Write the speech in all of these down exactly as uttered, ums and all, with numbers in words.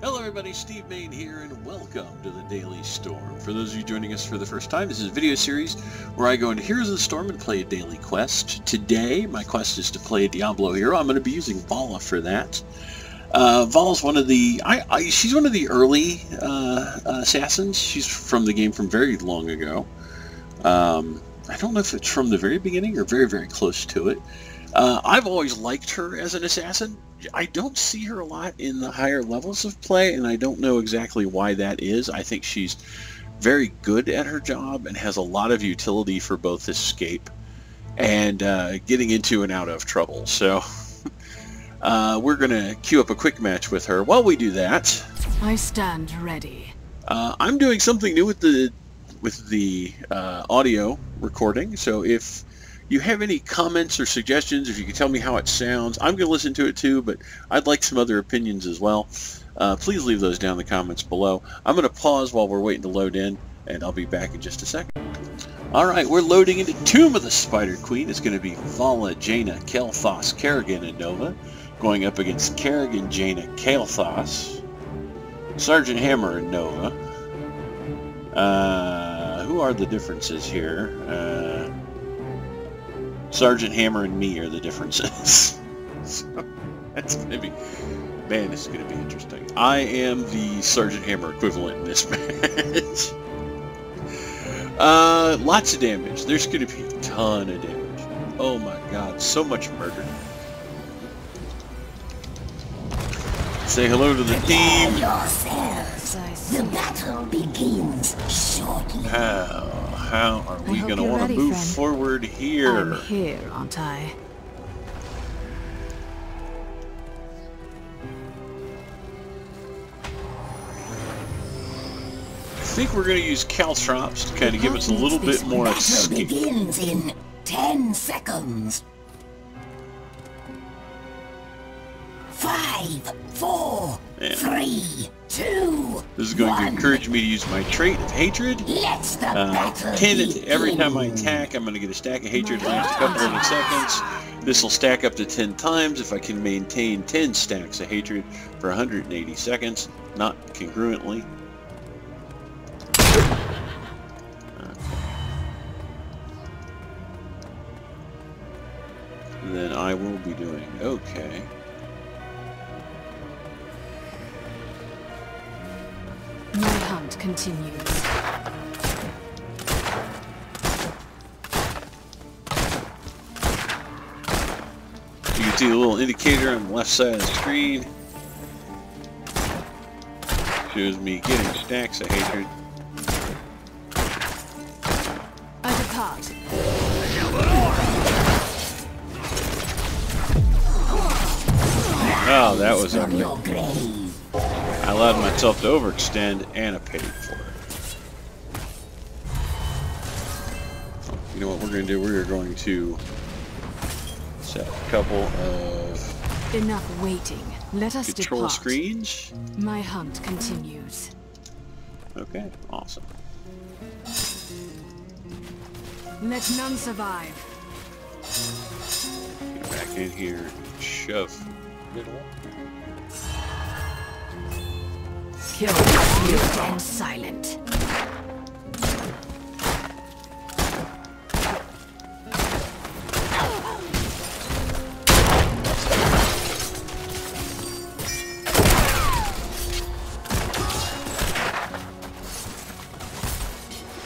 Hello everybody, Steve Mayne here, and welcome to the Daily Storm. For those of you joining us for the first time, this is a video series where I go into Heroes of the Storm and play a daily quest. Today, my quest is to play a Diablo hero. I'm going to be using Valla for that. Uh, Valla's one of the... I, I, she's one of the early uh, assassins. She's from the game from very long ago. Um, I don't know if it's from the very beginning or very, very close to it. Uh, I've always liked her as an assassin. I don't see her a lot in the higher levels of play, and I don't know exactly why that is. I think she's very good at her job and has a lot of utility for both escape and uh, getting into and out of trouble. So uh, we're going to queue up a quick match with her. While we do that, I stand ready. Uh, I'm doing something new with the with the uh, audio recording, so if you have any comments or suggestions, if you can tell me how it sounds, I'm going to listen to it too, but I'd like some other opinions as well. Uh, please leave those down in the comments below. I'm going to pause while we're waiting to load in, and I'll be back in just a second. Alright, we're loading into Tomb of the Spider Queen. It's going to be Valla, Jaina, Kael'thas, Kerrigan, and Nova, going up against Kerrigan, Jaina, Kael'thas, Sergeant Hammer, and Nova. Uh, who are the differences here? Uh... Sergeant Hammer and me are the differences. So that's gonna be, man, this is gonna be interesting. I am the Sergeant Hammer equivalent in this match. uh, lots of damage. There's gonna be a ton of damage. Oh my God, so much murder. Say hello to the team. The battle begins shortly. How? How are we gonna want to move friend. forward here? I'm here, aren't I? I think we're gonna use Caltrops to kind of give us a little bit more escape. Battle begins in ten seconds. Five, four, yeah. three, two. This is going one. to encourage me to use my trait of hatred. Let's the uh, battle ten begin. Every time I attack, I'm going to get a stack of hatred. Last a couple of seconds. This will stack up to ten times if I can maintain ten stacks of hatred for one hundred eighty seconds, not congruently. Okay. And then I will be doing okay. Continues. You can see a little indicator on the left side of the screen. Shows me getting stacks of hatred. I depart. Oh, that was ugly. I allowed myself to overextend, and I paid for it. You know what we're going to do? We're going to set a couple of enough waiting. Let us control depart. screens. My hunt continues. Okay, awesome. Let none survive. Get back in here. And shove middle. Kill mute and silent.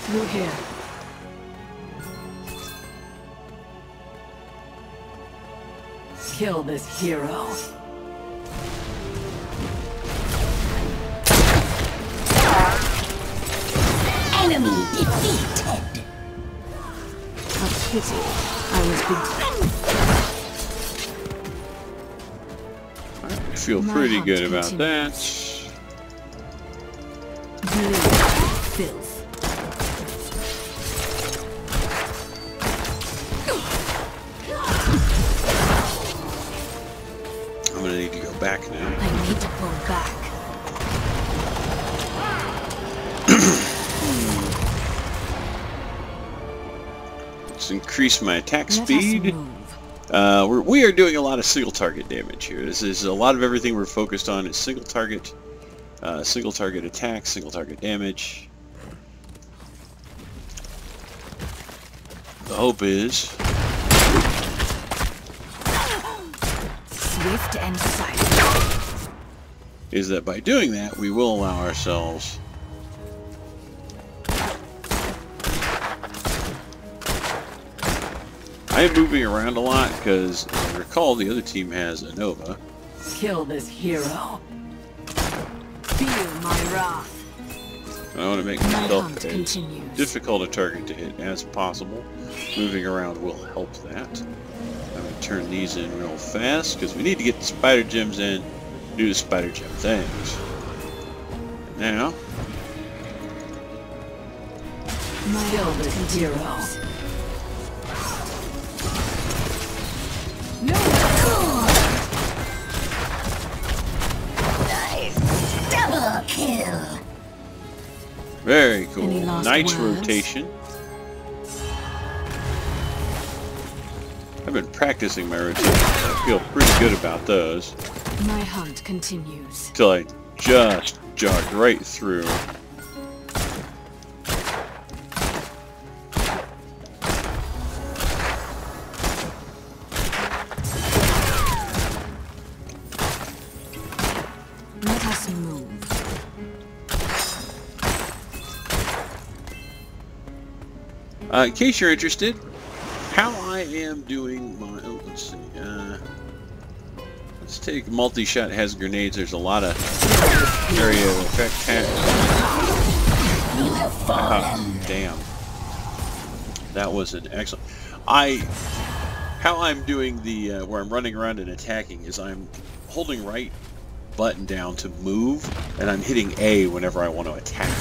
Through here. Kill this hero. Enemy defeated. A pity. I was beaten. I feel My pretty good continues. about that. Blue filth. I'm gonna need to go back now. I need to pull back. Increase my attack speed. Uh, we're, we are doing a lot of single target damage here. This is a lot of everything we're focused on is single target. Uh, single target attack, single target damage. The hope is... Swift and silent. Is that by doing that, we will allow ourselves... I'm moving around a lot because, as I recall, the other team has a Nova. Kill this hero. Feel my wrath. I want to make myself as difficult a target to hit as possible. Moving around will help that. I'm going to turn these in real fast because we need to get the spider gems in, do the spider gem things. And now, kill this hero. No! Nice! Double kill! Very cool. Nice rotation. I've been practicing my rotations. I feel pretty good about those. My hunt continues. Till I just jogged right through. Uh, in case you're interested, how I am doing my, oh, let's see, uh, let's take multi-shot has grenades, there's a lot of area effect hacks. Ah, damn. That was an excellent, I, how I'm doing the, uh, where I'm running around and attacking is I'm holding right button down to move, and I'm hitting A whenever I want to attack.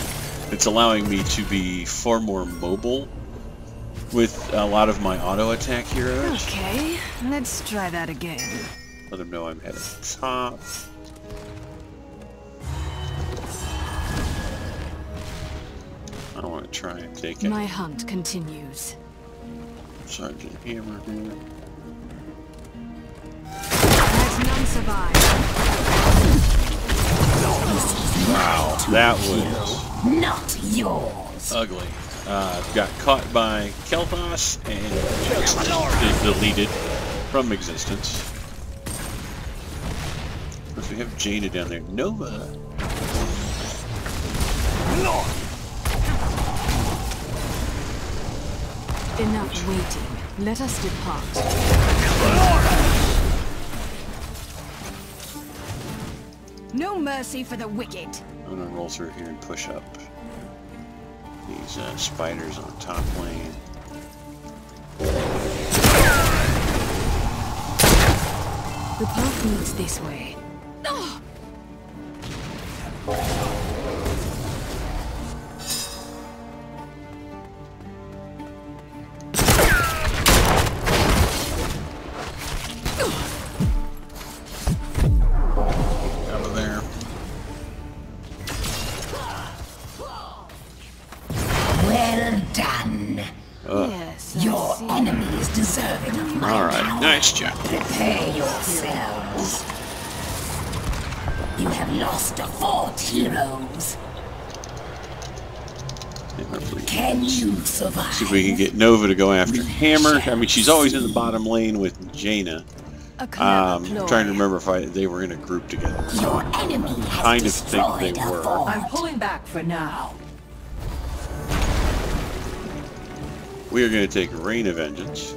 It's allowing me to be far more mobile with a lot of my auto attack heroes. Okay, let's try that again. Let them know I'm at the top. I want to try and take it. My hunt continues. Sergeant Hammer. Let none survive. Wow, that was not yours. Ugly. Uh, got caught by Kael'thas and just deleted from existence. Of course, we have Jaina down there. Nova. Enough waiting. Let us depart. No mercy for the wicked. I'm gonna roll through here and push up. These uh, spiders on top lane. The path moves this way. Oh. Out of there. Done. Uh. Yes, your enemy is deserving of my power. All right, nice job. Prepare yourselves. You have lost a fort, heroes. Can you survive? See if we can get Nova to go after Hammer. I mean, she's always in the bottom lane with Jaina. Um, I'm trying to remember if I, they were in a group together. So your enemy I has kind of think they were. Fort. I'm pulling back for now. We are going to take Reign of Vengeance.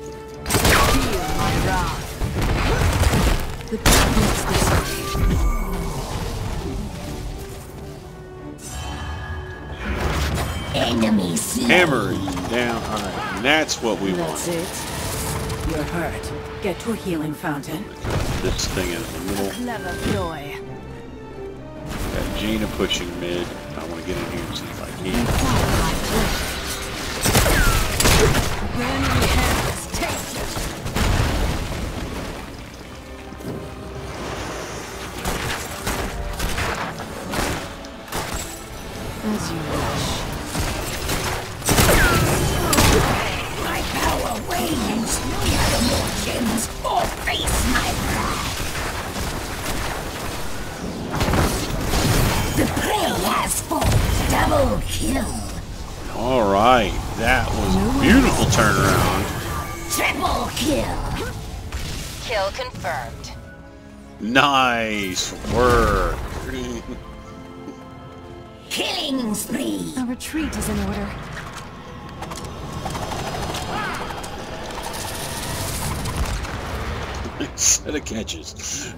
Hammer down. All right, and that's what we that's want. That's it. You're hurt. Get to a healing fountain. This thing in the middle. Clever ploy. Got Jaina pushing mid. I want to get in here and see if I can. Your enemy has taken it. As you wish. My power wanes. We have emotions or face my wrath. Double kill. All right, that was a beautiful turnaround. Triple kill. Kill confirmed. Nice work. Killing spree. A retreat is in order. Set of catches.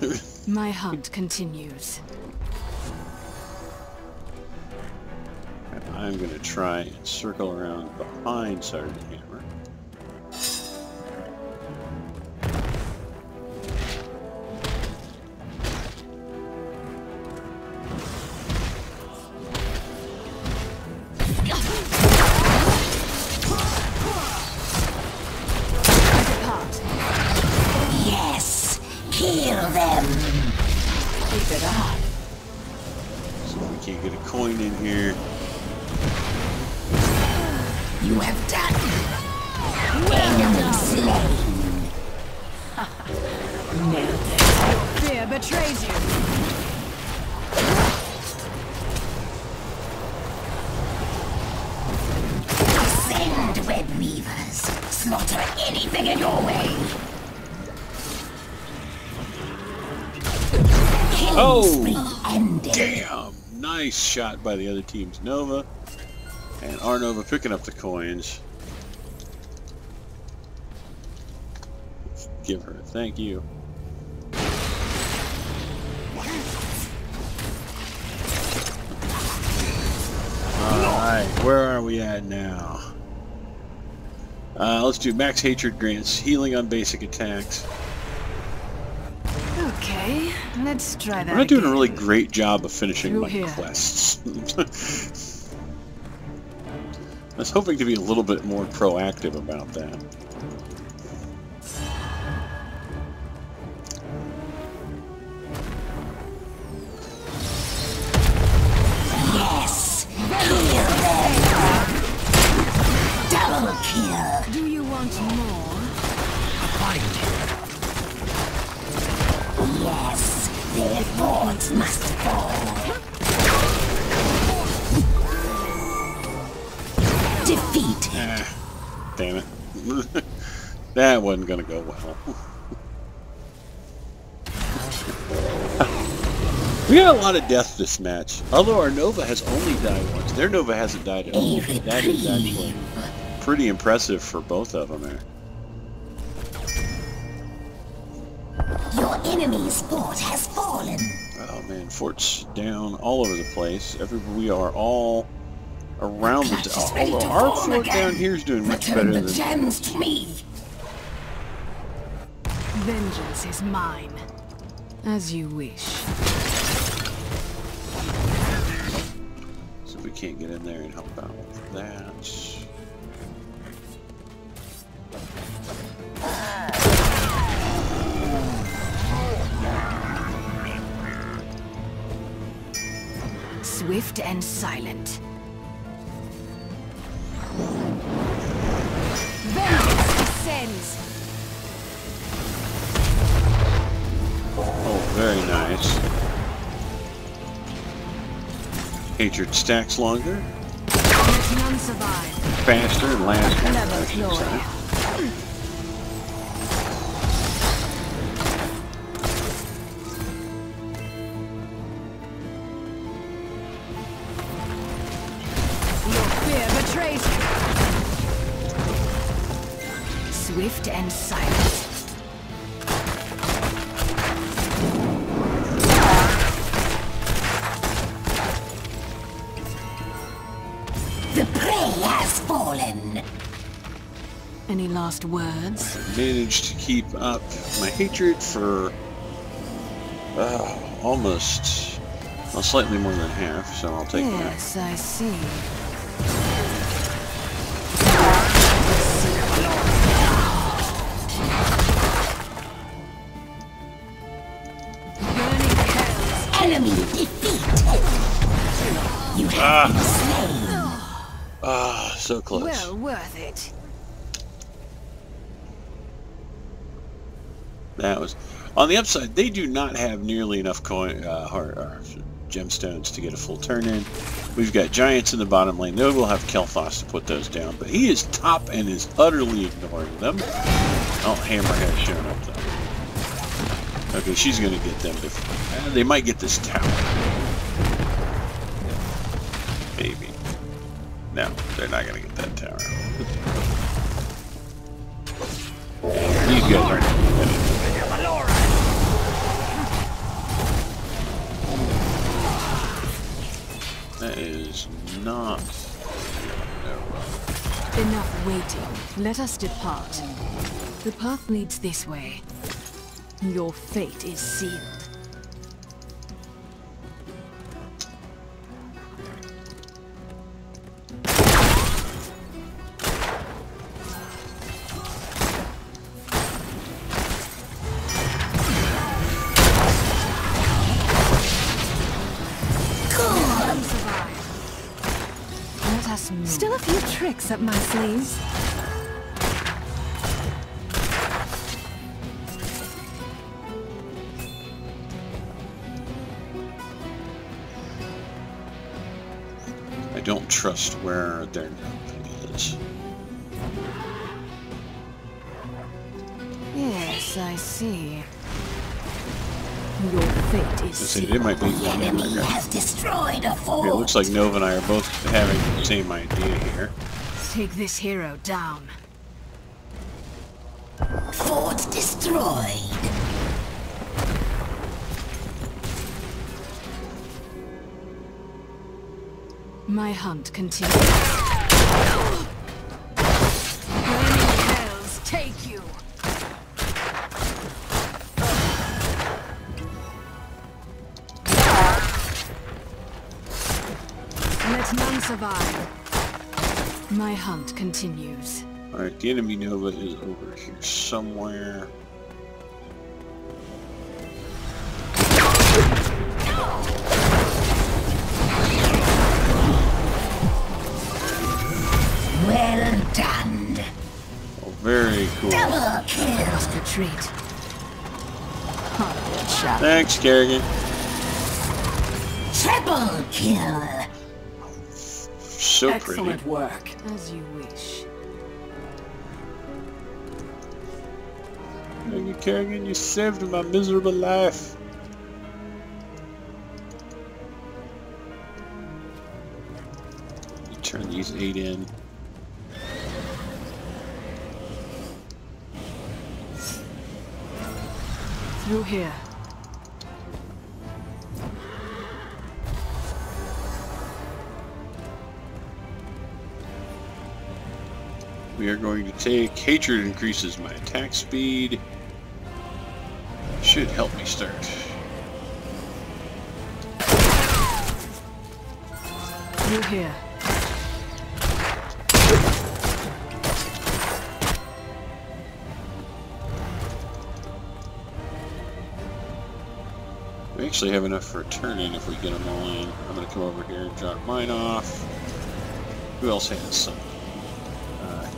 My hunt continues. I'm gonna try and circle around behind Sergeant Hammer. Shot by the other team's Nova, and our Nova picking up the coins. Let's give her a thank you. Alright, where are we at now? Uh, let's do max hatred grants healing on basic attacks. Okay, let's try that. We're not doing again. A really great job of finishing Through my here. quests. I was hoping to be a little bit more proactive about that. Yes! Kill them! Double kill! Do you want more? A fight! Yes, their boards must fall. Defeated. Ah, damn it. That wasn't gonna go well. We had a lot of death this match. Although our Nova has only died once. Their Nova hasn't died at all. That is actually pretty impressive for both of them there. Your enemy's fort has fallen. Oh man, fort's down all over the place. Every we are all around the. Oh, although our fort again. down here is doing much Return better the than. Gems to me. Vengeance is mine, as you wish. So we can't get in there and help out with that. Swift and silent. Vengeance descends. Oh, very nice. Hatred stacks longer. None survive. Faster and last. Another glory. Swift and silent. The prey has fallen. Any last words? I managed to keep up my hatred for uh, almost, well, slightly more than half, so I'll take that. Yes, I see. Ah, ah, so close. Well worth it. That was. On the upside, they do not have nearly enough coin, uh, heart, uh, gemstones to get a full turn in. We've got giants in the bottom lane. Though we'll have Kael'thas to put those down, but he is top and is utterly ignoring them. Oh, Hammer has shown up though. Okay, she's going to get them to... Uh, they might get this tower. Maybe. No, they're not going to get that tower. These guys aren't going to get it. That is not... Enough waiting. Let us depart. The path leads this way. Your fate is sealed. Still a few tricks up my sleeves. I don't trust where their thing is. Yes, I see. Your fate is... It might be one in there. It looks like Nova and I are both having the same idea here. Take this hero down. Fort destroyed. My hunt continues. Burning hells take you. None survive. My hunt continues. Alright, the enemy Nova is over here somewhere. Well done. Oh, very cool. Double kill. Must retreat. Oh, thanks, Kerrigan. Triple kill. So excellent pretty. Work. As you wish. Thank you, Kerrigan. You saved my miserable life. You turn these eight in. Through here. We are going to take... Hatred increases my attack speed. Should help me start. You here. We actually have enough for a turn in if we get them all in. I'm going to come over here and drop mine off. Who else has some?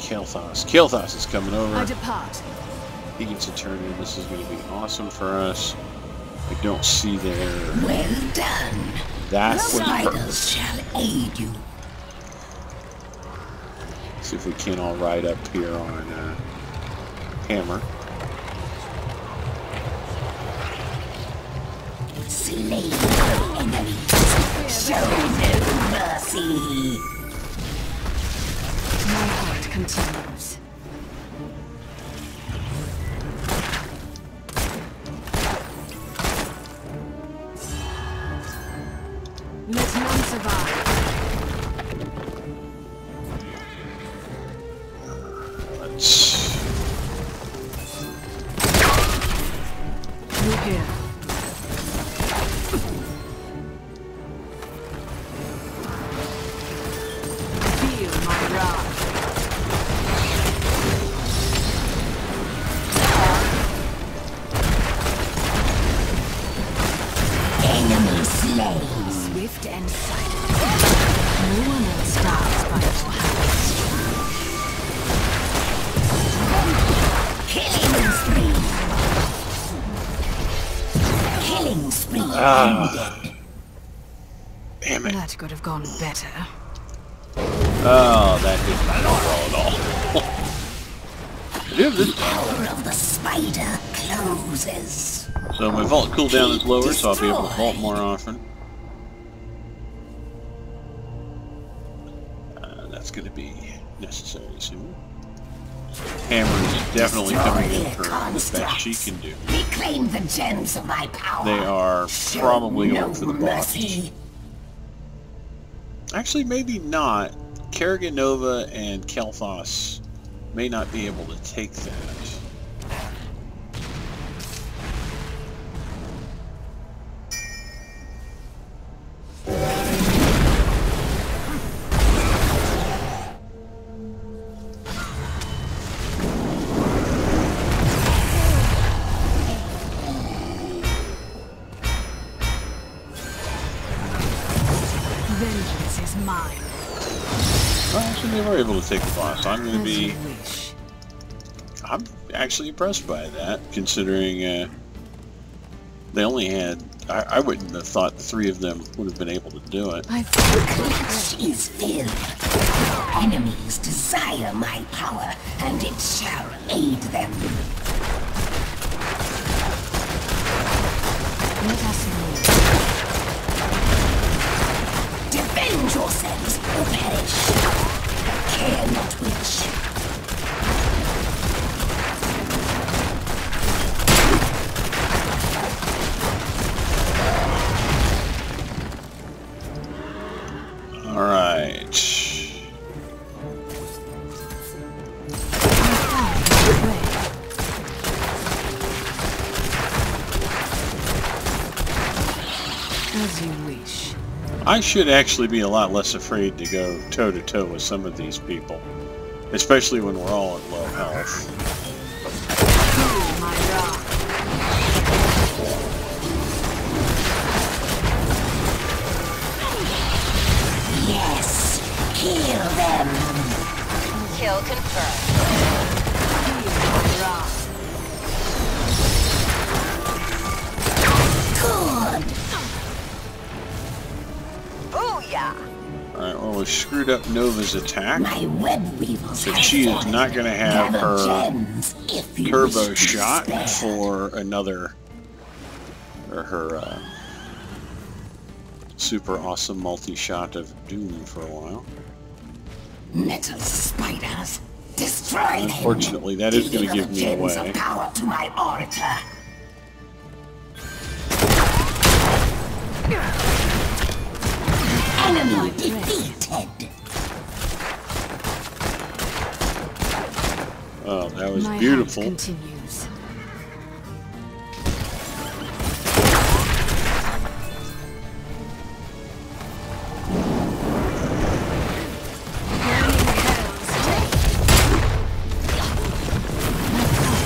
Kael'thas. Kael'thas is coming over. I depart. He gets a turn in. This is going to be awesome for us. I don't see their... Well done. That's what spiders shall aid you. See if we can all ride up here on uh, Hammer. Slay the enemy. Show no mercy. My heart continues. Let none survive. Let's... You're here. Damn it. That could have gone better. Oh, that did not go well at all. Dude, this power of the spider closes. So my vault cooldown is lower, so I'll be able to vault more often. Uh, that's going to be necessary soon. Hammer is definitely coming in for the best she can do. Reclaim the gems of my power. They are probably going for the boss. Actually, maybe not. Kerrigan, Nova, and Kael'thas may not be able to take that. Vengeance is mine. Well, actually, they were able to take the boss. I'm going to be... I'm actually impressed by that, considering uh, they only had... I, I wouldn't have thought the three of them would have been able to do it. I think she's filled. Our enemies desire my power, and it shall aid them. Let us move. Defend yourselves, or perish. I care not which. Alright. As you wish. I should actually be a lot less afraid to go toe-to-toe with some of these people. Especially when we're all at low health. Oh my God. Yes! Kill them! Kill confirmed. Good! Alright, well, we screwed up Nova's attack. My web weevils, so she is not going to have her turbo shot for another, or her uh, super awesome multi-shot of doom for a while. Metal spiders, destroy them. Unfortunately, that is going to give me away. Power to my orator. Enemy defeated. Oh, that was My beautiful. Continues.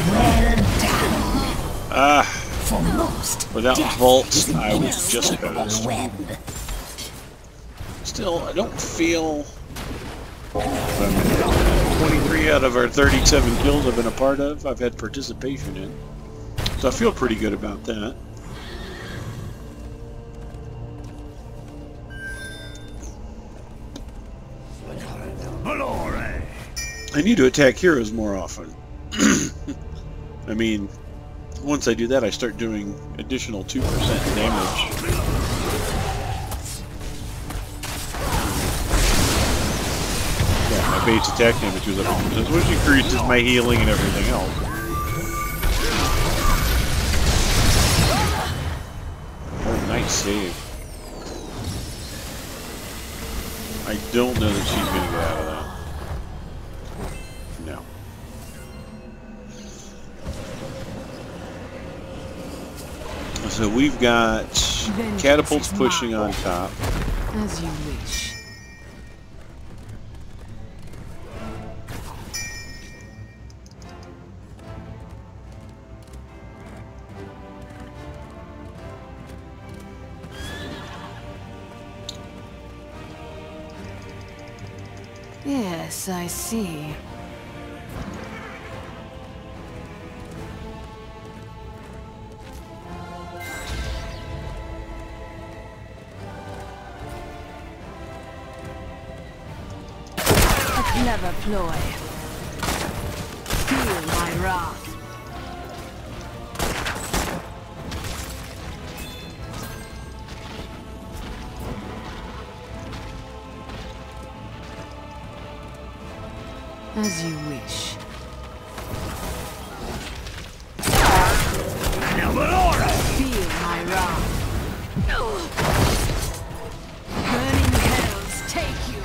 Well done. Ah, for most without vaults, I would just go. Still, I don't feel... twenty-three out of our thirty-seven kills I've been a part of, I've had participation in. So I feel pretty good about that. I need to attack heroes more often. I mean, once I do that, I start doing additional two percent damage. Base attack damage was up, which increases my healing and everything else. Oh, nice save. I don't know that she's gonna get out of that. No. So we've got catapults pushing on top. As you wish. Yes, I see. Clever ploy. Feel my wrath. As you wish. Feel my wrath. Burning hells take you.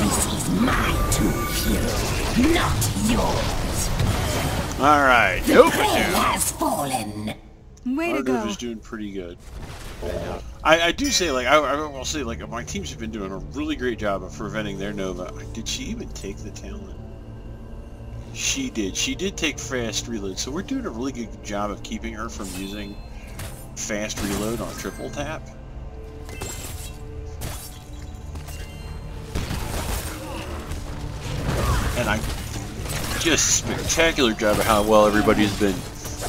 This is my tomb, hero, not yours. All right. The nope, dude. Has fallen. Way to go. Is doing pretty good. I, I do say, like, I, I will say, like, my teams have been doing a really great job of preventing their Nova. Did she even take the talent? She did. She did take fast reload, so we're doing a really good job of keeping her from using fast reload on triple tap. And I just spectacular job of how well everybody's been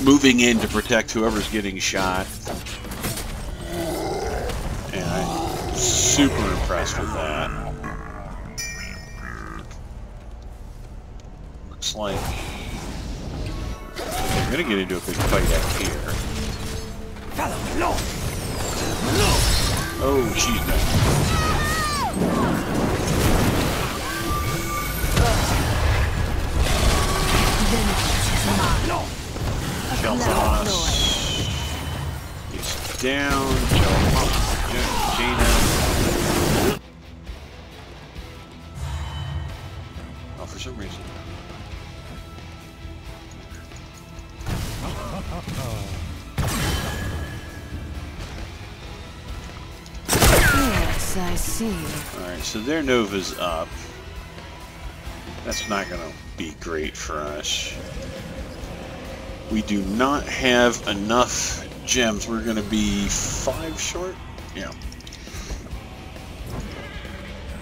moving in to protect whoever's getting shot. Super impressed with that. Looks like we're gonna get into a big fight out here. Oh, jeez. Kael'thas is down. Kael'thas, Jaina. For some reason. Yes, I see. Alright, so their Nova's up. That's not going to be great for us. We do not have enough gems. We're going to be five short? Yeah.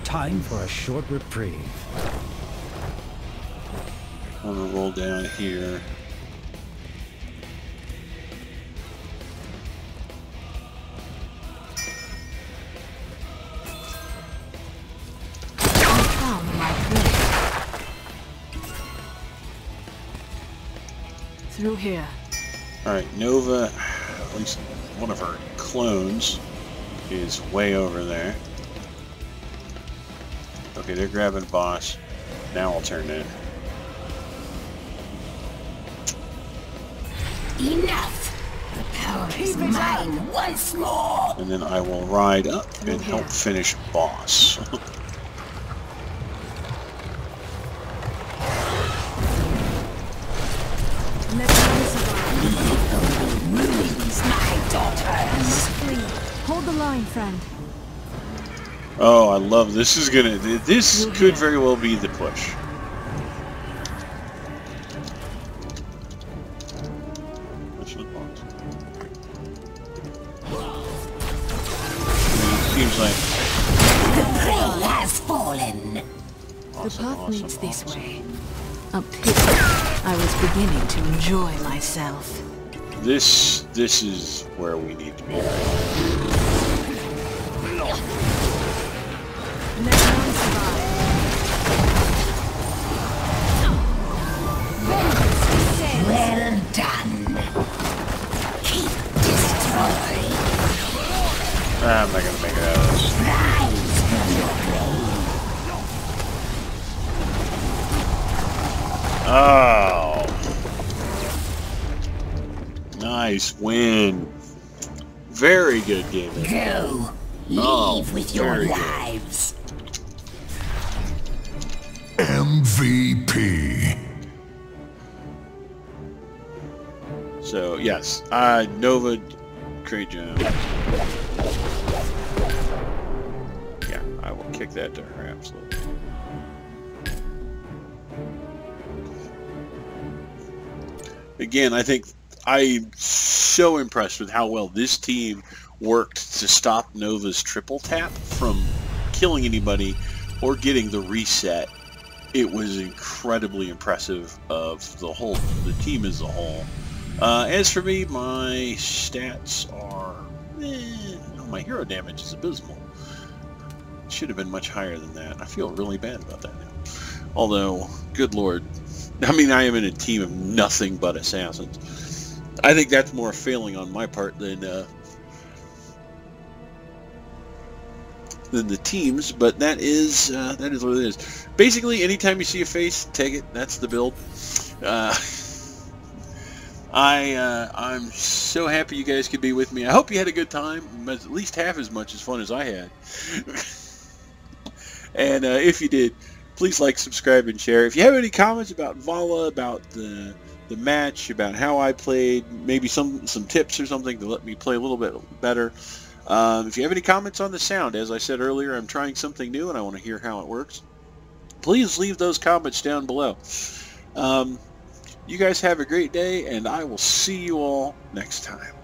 Time for a short reprieve. I'm gonna roll down here. Through here. Alright, Nova, at least one of her clones, is way over there. Okay, they're grabbing boss. Now I'll turn in. Enough! The power is mine once more! And then I will ride up and help finish boss. Hold the line, friend. Oh, I love this. Is gonna this could very well be the push. This way. A pity. I was beginning to enjoy myself. This this is where we need to be right now. Let me survive. Well done. Keep destroying. I'm not gonna make it out of this. Rise from your grave. Oh, nice win. Very good game. Go, leave oh, with your lives. Good. M V P. So yes, uh, Nova, Crajow. Yeah, I will kick that to her absolutely. Again, I think I'm so impressed with how well this team worked to stop Nova's triple tap from killing anybody or getting the reset. It was incredibly impressive of the whole, the team as a whole. Uh, as for me, my stats are... Eh, no, my hero damage is abysmal. It should have been much higher than that. I feel really bad about that now. Although, good lord. I mean, I am in a team of nothing but assassins. I think that's more failing on my part than... Uh, than the teams, but that is uh, that is what it is. Basically, anytime you see a face, take it. That's the build. Uh, I uh, I'm so happy you guys could be with me. I hope you had a good time. At least half as much as fun as I had. And uh, if you did, please like, subscribe, and share. If you have any comments about Valla, about the the match, about how I played, maybe some some tips or something to let me play a little bit better. Um, if you have any comments on the sound, as I said earlier, I'm trying something new and I want to hear how it works. Please leave those comments down below. Um, you guys have a great day, and I will see you all next time.